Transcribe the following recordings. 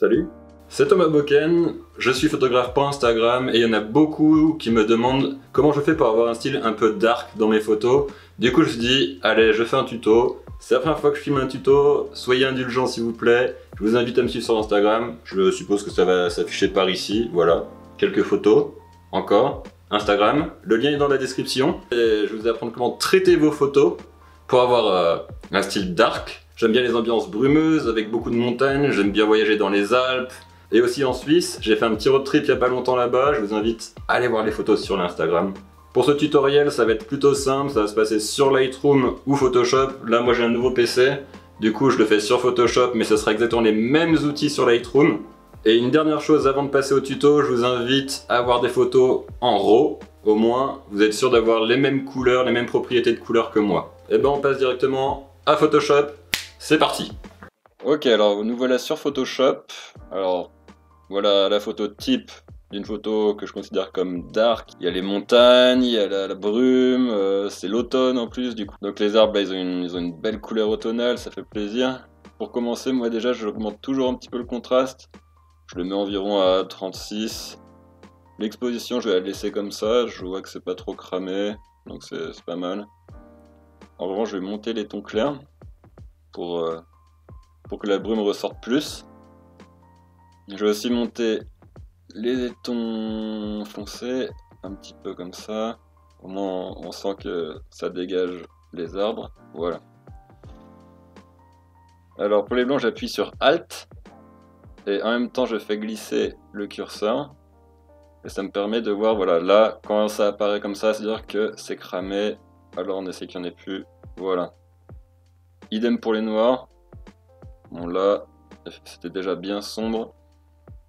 Salut, c'est Thomas Beauquesne, je suis photographe pour Instagram et il y en a beaucoup qui me demandent comment je fais pour avoir un style un peu dark dans mes photos. Du coup je me dis, allez, je fais un tuto. C'est la première fois que je filme un tuto, soyez indulgents s'il vous plaît. Je vous invite à me suivre sur Instagram, je suppose que ça va s'afficher par ici, voilà. Quelques photos, encore, Instagram, le lien est dans la description. Et je vous apprends comment traiter vos photos pour avoir un style dark. J'aime bien les ambiances brumeuses avec beaucoup de montagnes, j'aime bien voyager dans les Alpes et aussi en Suisse. J'ai fait un petit road trip il n'y a pas longtemps là-bas, je vous invite à aller voir les photos sur l'Instagram. Pour ce tutoriel, ça va être plutôt simple, ça va se passer sur Lightroom ou Photoshop. Là, moi j'ai un nouveau PC, du coup je le fais sur Photoshop, mais ce sera exactement les mêmes outils sur Lightroom. Et une dernière chose avant de passer au tuto, je vous invite à avoir des photos en RAW. Au moins, vous êtes sûr d'avoir les mêmes couleurs, les mêmes propriétés de couleurs que moi. Et ben on passe directement à Photoshop. C'est parti. Ok, alors nous voilà sur Photoshop. Alors voilà la photo type d'une photo que je considère comme dark. Il y a les montagnes, il y a la brume, c'est l'automne en plus du coup. Donc les arbres là, ils ont une belle couleur automnale, ça fait plaisir. Pour commencer, moi déjà j'augmente toujours un petit peu le contraste. Je le mets environ à 36. L'exposition je vais la laisser comme ça, je vois que c'est pas trop cramé, donc c'est pas mal. En revanche je vais monter les tons clairs. Pour que la brume ressorte plus. Je vais aussi monter les tons foncés, un petit peu comme ça. Au moins on sent que ça dégage les arbres, voilà. Alors pour les blancs j'appuie sur Alt, et en même temps je fais glisser le curseur. Et ça me permet de voir, voilà, là quand ça apparaît comme ça, c'est-à-dire que c'est cramé, alors on essaie qu'il n'y en ait plus, voilà. Idem pour les noirs, bon là c'était déjà bien sombre,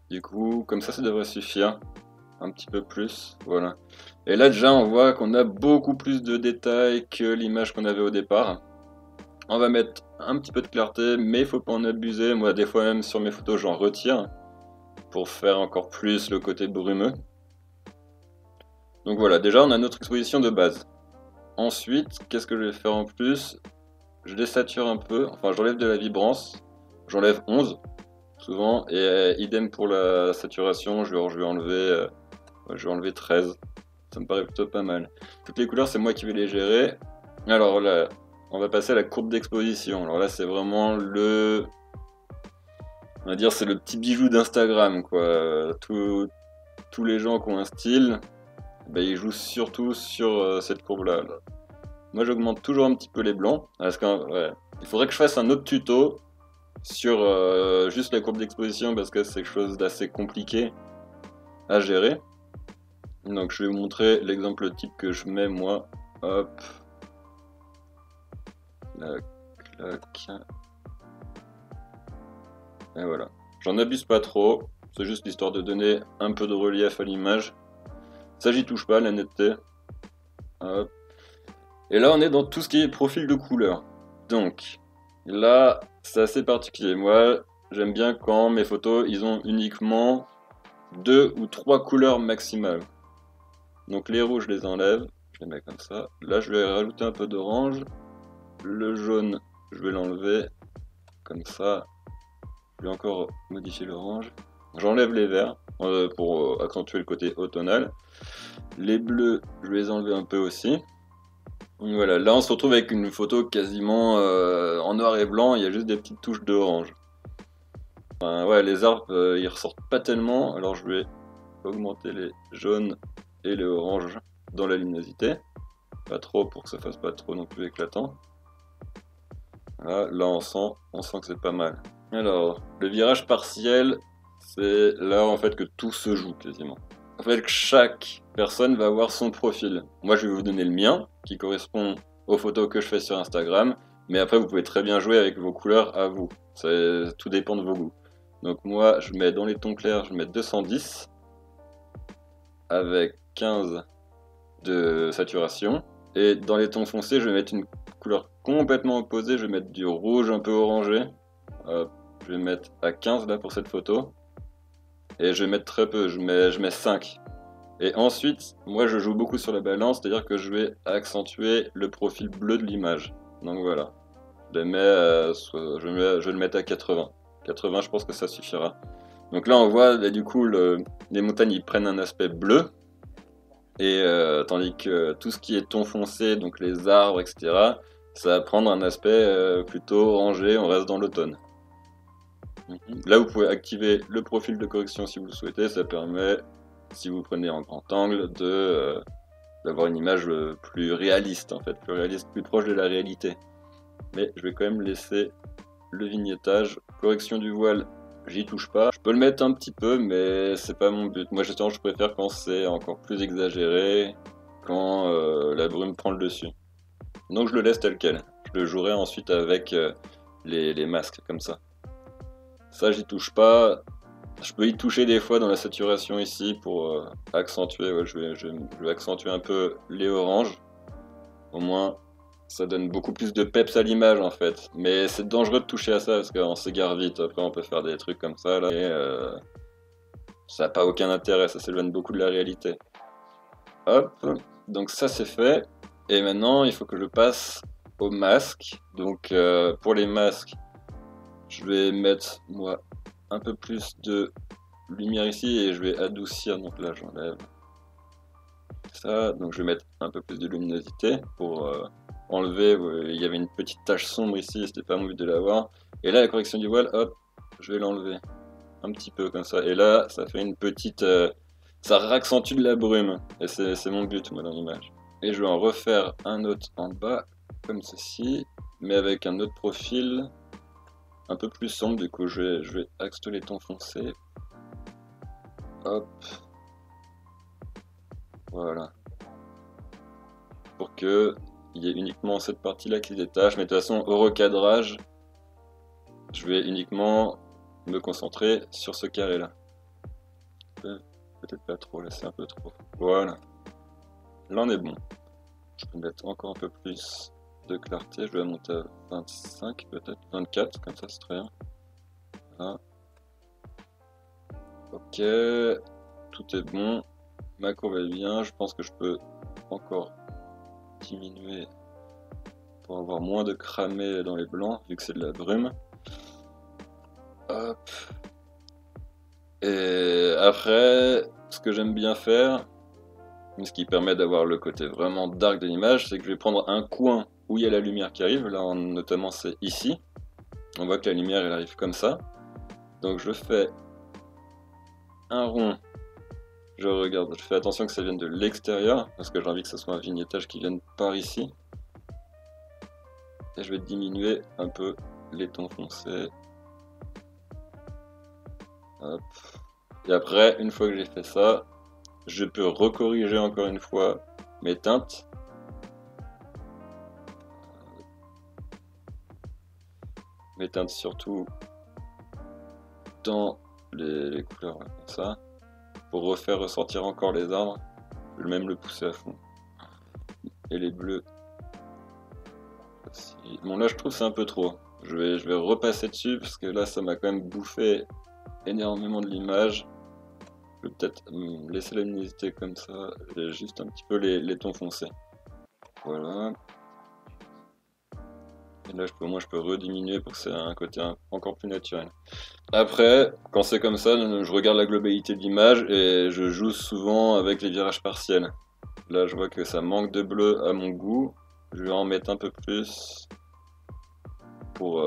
du coup comme ça devrait suffire, un petit peu plus, voilà. Et là déjà on voit qu'on a beaucoup plus de détails que l'image qu'on avait au départ. On va mettre un petit peu de clarté mais il faut pas en abuser, moi des fois même sur mes photos j'en retire pour faire encore plus le côté brumeux. Donc voilà, déjà on a notre exposition de base. Ensuite, qu'est-ce que je vais faire en plus? Je désature un peu, enfin j'enlève de la vibrance, j'enlève 11 souvent, et idem pour la saturation, je vais enlever 13, ça me paraît plutôt pas mal. Toutes les couleurs c'est moi qui vais les gérer. Alors là, on va passer à la courbe d'exposition, alors là c'est vraiment le... On va dire c'est le petit bijou d'Instagram quoi, tous les gens qui ont un style, ben, ils jouent surtout sur cette courbe là. Moi j'augmente toujours un petit peu les blancs, parce que, ouais, il faudrait que je fasse un autre tuto sur juste la courbe d'exposition parce que c'est quelque chose d'assez compliqué à gérer. Donc je vais vous montrer l'exemple type que je mets moi, hop, la claque, et voilà. J'en abuse pas trop, c'est juste l'histoire de donner un peu de relief à l'image, ça j'y touche pas, la netteté, hop. Et là on est dans tout ce qui est profil de couleur. Donc là c'est assez particulier. Moi j'aime bien quand mes photos ils ont uniquement 2 ou 3 couleurs maximales. Donc les rouges je les enlève, je les mets comme ça. Là je vais rajouter un peu d'orange. Le jaune je vais l'enlever comme ça. Je vais encore modifier l'orange. J'enlève les verts pour accentuer le côté automnal. Les bleus je vais les enlever un peu aussi. Voilà, là on se retrouve avec une photo quasiment en noir et blanc, il y a juste des petites touches d'orange. Enfin, ouais, les arbres ils ressortent pas tellement, alors je vais augmenter les jaunes et les oranges dans la luminosité. Pas trop pour que ça fasse pas trop non plus éclatant. Voilà, là on sent que c'est pas mal. Alors, le virage partiel, c'est là en fait que tout se joue quasiment. En fait, chaque personne va avoir son profil. Moi, je vais vous donner le mien, qui correspond aux photos que je fais sur Instagram. Mais après, vous pouvez très bien jouer avec vos couleurs à vous. Tout dépend de vos goûts. Donc moi, je mets dans les tons clairs, je mets 210. Avec 15 de saturation. Et dans les tons foncés, je vais mettre une couleur complètement opposée. Je vais mettre du rouge un peu orangé. Hop, je vais mettre à 15 là pour cette photo. Et je vais mettre très peu, je mets 5. Et ensuite, moi je joue beaucoup sur la balance, c'est-à-dire que je vais accentuer le profil bleu de l'image. Donc voilà, je vais le mettre à 80. 80 je pense que ça suffira. Donc là on voit là, du coup les montagnes ils prennent un aspect bleu, et tandis que tout ce qui est ton foncé, donc les arbres, etc., ça va prendre un aspect plutôt orangé, on reste dans l'automne. Là vous pouvez activer le profil de correction si vous le souhaitez, ça permet, si vous prenez en grand angle, de d'avoir une image plus réaliste en fait, plus proche de la réalité. Mais je vais quand même laisser le vignettage. Correction du voile, j'y touche pas. Je peux le mettre un petit peu, mais c'est pas mon but. Moi justement je préfère quand c'est encore plus exagéré, quand la brume prend le dessus. Donc je le laisse tel quel. Je le jouerai ensuite avec les masques comme ça. Ça j'y touche pas. Je peux y toucher des fois dans la saturation ici pour accentuer, ouais, je vais accentuer un peu les oranges. Au moins ça donne beaucoup plus de peps à l'image en fait. Mais c'est dangereux de toucher à ça parce qu'on s'égare vite. Après on peut faire des trucs comme ça là, et ça n'a pas aucun intérêt, ça s'éloigne beaucoup de la réalité. Hop, donc ça c'est fait. Et maintenant il faut que je passe aux masques. Donc pour les masques, je vais mettre moi un peu plus de lumière ici et je vais adoucir, donc là j'enlève ça, donc je vais mettre un peu plus de luminosité pour enlever, il y avait une petite tache sombre ici, c'était pas mon but de l'avoir, et là la correction du voile, hop, je vais l'enlever un petit peu comme ça, et là ça fait une petite, ça raccentue de la brume, et c'est mon but moi dans l'image, et je vais en refaire un autre en bas, comme ceci, mais avec un autre profil, un peu plus sombre, du coup je vais axer les tons foncés. Hop. Voilà. Pour que il y ait uniquement cette partie là qui se détache. Mais de toute façon au recadrage, je vais uniquement me concentrer sur ce carré là. Peut-être pas trop, là c'est un peu trop. Voilà. Là on est bon. Je peux mettre encore un peu plus de clarté, je vais monter à 25 peut-être, 24, comme ça c'est très bien. Voilà. Ok, tout est bon, ma courbe est bien, je pense que je peux encore diminuer pour avoir moins de cramé dans les blancs, vu que c'est de la brume. Hop. Et après, ce que j'aime bien faire, ce qui permet d'avoir le côté vraiment dark de l'image, c'est que je vais prendre un coin où il y a la lumière qui arrive, là notamment c'est ici, on voit que la lumière elle arrive comme ça, donc je fais un rond, je regarde, je fais attention que ça vienne de l'extérieur, parce que j'ai envie que ce soit un vignettage qui vienne par ici, et je vais diminuer un peu les tons foncés. Hop. Et après, une fois que j'ai fait ça, je peux recorriger encore une fois mes teintes. Surtout dans les couleurs comme ça, pour refaire ressortir encore les arbres, je vais même le pousser à fond, et les bleus aussi. Bon là je trouve c'est un peu trop, je vais repasser dessus parce que là ça m'a quand même bouffé énormément de l'image. Je vais peut-être laisser la luminosité comme ça, juste un petit peu les tons foncés. Voilà. Et là, moi, je peux rediminuer pour que c'est un côté encore plus naturel. Après, quand c'est comme ça, je regarde la globalité de l'image et je joue souvent avec les virages partiels. Là, je vois que ça manque de bleu à mon goût. Je vais en mettre un peu plus pour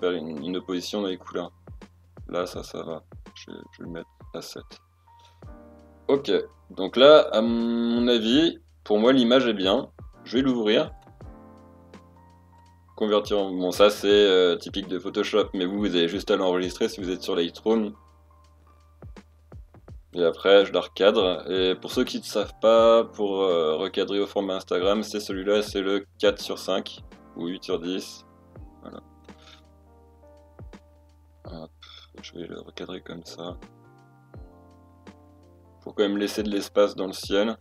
faire une opposition dans les couleurs. Là, ça va. Je vais le mettre à 7. Ok. Donc là, à mon avis, pour moi, l'image est bien. Je vais l'ouvrir. Convertir en... Bon, ça c'est typique de Photoshop, mais vous avez juste à l'enregistrer si vous êtes sur Lightroom. Et après, je la recadre. Et pour ceux qui ne savent pas, pour recadrer au format Instagram, c'est celui-là, c'est le 4:5 ou 8:10. Voilà. Hop, je vais le recadrer comme ça. Pour quand même laisser de l'espace dans le ciel.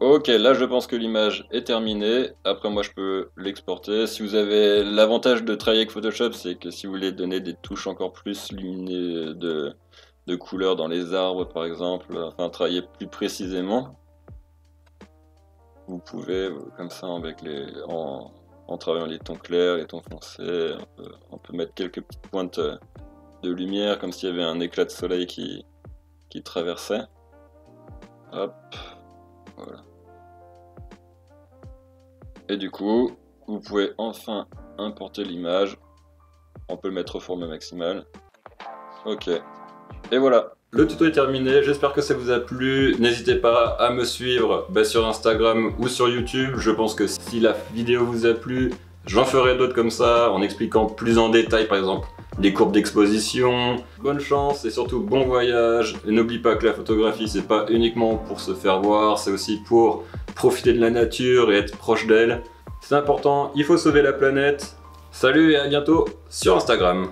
Ok, là je pense que l'image est terminée, après moi je peux l'exporter. Si vous avez l'avantage de travailler avec Photoshop, c'est que si vous voulez donner des touches encore plus lumineuses de couleurs dans les arbres par exemple, enfin travailler plus précisément, vous pouvez comme ça avec en travaillant les tons clairs, les tons foncés, on peut mettre quelques petites pointes de lumière, comme s'il y avait un éclat de soleil qui traversait. Hop, voilà. Et du coup, vous pouvez enfin importer l'image. On peut le mettre au format maximal. Ok. Et voilà, le tuto est terminé. J'espère que ça vous a plu. N'hésitez pas à me suivre sur Instagram ou sur YouTube. Je pense que si la vidéo vous a plu, j'en ferai d'autres comme ça, en expliquant plus en détail, par exemple, les courbes d'exposition. Bonne chance et surtout bon voyage. Et n'oublie pas que la photographie, c'est pas uniquement pour se faire voir, c'est aussi pour profiter de la nature et être proche d'elle. C'est important, il faut sauver la planète. Salut et à bientôt sur Instagram.